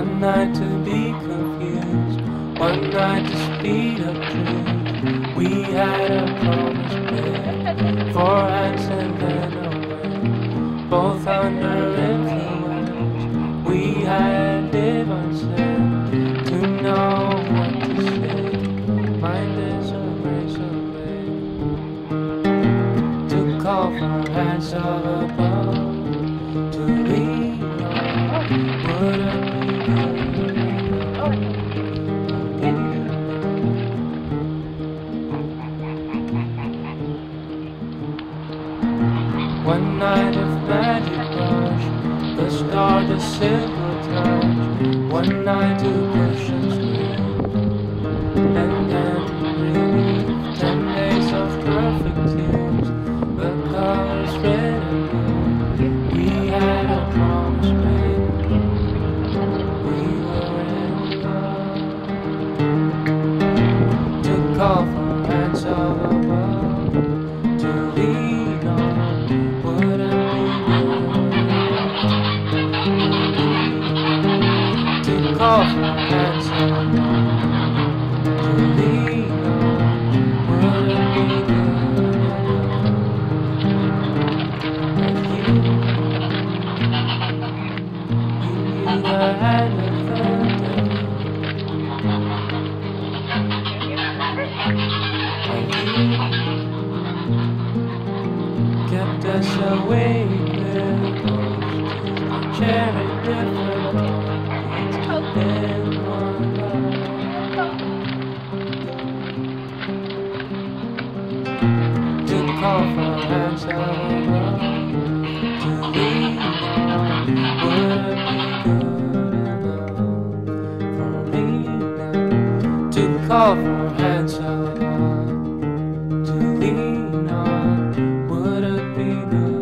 One night to be confused, one night to speed up truth. We had a promise made, for hands and then away, both under influence. We had live unsaid, to know what to say. Mind is a race away, to call for hands of above, to lead on. One night of magic rush, the star, the silver touch. One night to push and scream, and then relief. 10 days of perfect tears, the colors red and blue. We had a promise made, we were in love. To call for hands of above, to lead on. Call for hands to lead on. Would it be good enough? You either had a friend, kept us away with those cherry different. Call for hands of love, to lead on. Would it be good enough for me now? To call for hands of love, to lead on. Would it be good?